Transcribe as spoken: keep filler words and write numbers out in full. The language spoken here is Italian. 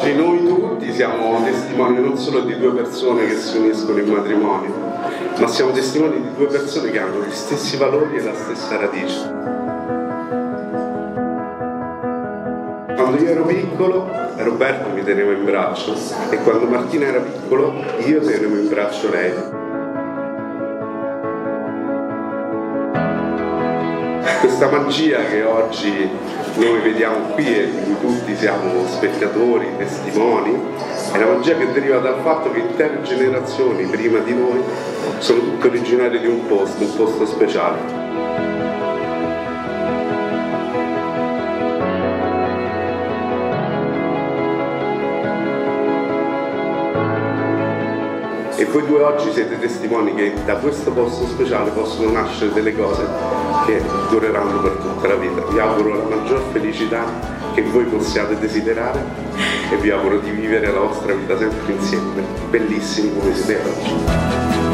oggi noi tutti siamo testimoni non solo di due persone che si uniscono in matrimonio, ma siamo testimoni di due persone che hanno gli stessi valori e la stessa radice. Quando io ero piccolo, Roberto mi teneva in braccio e quando Martina era piccolo, io tenevo in braccio lei. Questa magia che oggi noi vediamo qui e di cui tutti siamo spettatori, testimoni, è una magia che deriva dal fatto che intere generazioni prima di noi sono tutte originarie di un posto, un posto speciale. E voi due oggi siete testimoni che da questo posto speciale possono nascere delle cose che dureranno per tutta la vita. Vi auguro la maggior felicità che voi possiate desiderare e vi auguro di vivere la vostra vita sempre insieme, bellissimi come siete oggi.